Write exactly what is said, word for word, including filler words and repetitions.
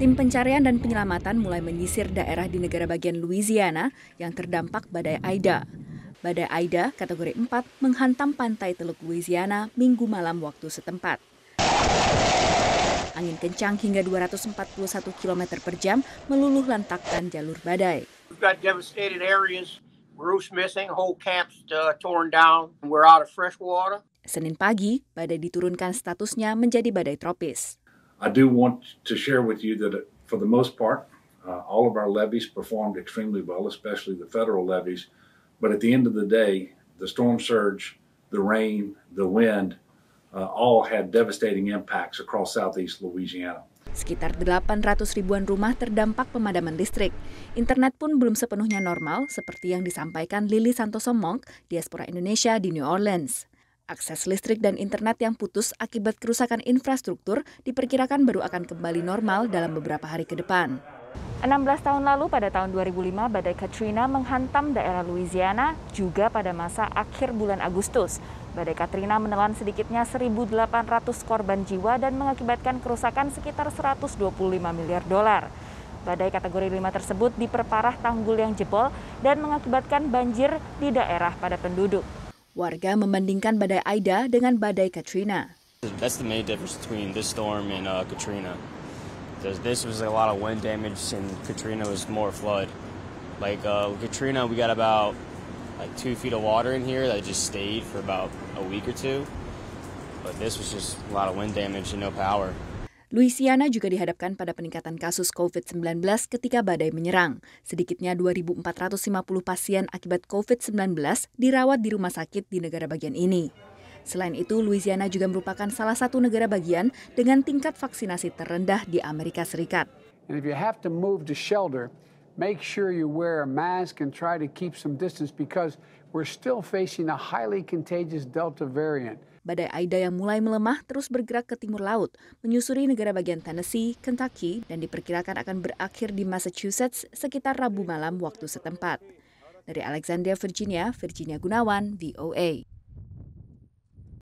Tim pencarian dan penyelamatan mulai menyisir daerah di negara bagian Louisiana yang terdampak Badai Ida. Badai Ida, kategori empat, menghantam pantai Teluk Louisiana Minggu malam waktu setempat. Angin kencang hingga dua ratus empat puluh satu kilometer per jam meluluh lantakkan jalur badai. We've got devastated areas, roofs missing, whole camps torn down, we're out of fresh water. Senin pagi, badai diturunkan statusnya menjadi badai tropis. I do want to share with you that for the most part, uh, all of our levees performed extremely well, especially the federal levees. But at the end of the day, the storm surge, the rain, the wind, uh, all had devastating impacts across southeast Louisiana. Sekitar delapan ratus ribuan rumah terdampak pemadaman listrik. Internet pun belum sepenuhnya normal, seperti yang disampaikan Lily Santosomong, diaspora Indonesia di New Orleans. Akses listrik dan internet yang putus akibat kerusakan infrastruktur diperkirakan baru akan kembali normal dalam beberapa hari ke depan. enam belas tahun lalu pada tahun dua ribu lima, Badai Katrina menghantam daerah Louisiana juga pada masa akhir bulan Agustus. Badai Katrina menelan sedikitnya seribu delapan ratus korban jiwa dan mengakibatkan kerusakan sekitar seratus dua puluh lima miliar dolar. Badai kategori lima tersebut diperparah tanggul yang jebol dan mengakibatkan banjir di daerah padat penduduk. Warga membandingkan Badai Ida dengan Badai Katrina. That's the main difference between this storm and uh, Katrina. Because this was a lot of wind damage and Katrina was more flood. Like uh, Katrina, we got about like two feet of water in here that just stayed for about a week or two. But this was just a lot of wind damage and no power. Louisiana juga dihadapkan pada peningkatan kasus COVID sembilan belas ketika badai menyerang. Sedikitnya dua ribu empat ratus lima puluh pasien akibat COVID sembilan belas dirawat di rumah sakit di negara bagian ini. Selain itu, Louisiana juga merupakan salah satu negara bagian dengan tingkat vaksinasi terendah di Amerika Serikat. And if you have to move to shelter, make sure you wear a mask and try to keep some distance because we're still facing a highly contagious Delta variant. Badai Ida yang mulai melemah terus bergerak ke timur laut, menyusuri negara bagian Tennessee, Kentucky, dan diperkirakan akan berakhir di Massachusetts sekitar Rabu malam waktu setempat. Dari Alexandria, Virginia, Virginia Gunawan, V O A.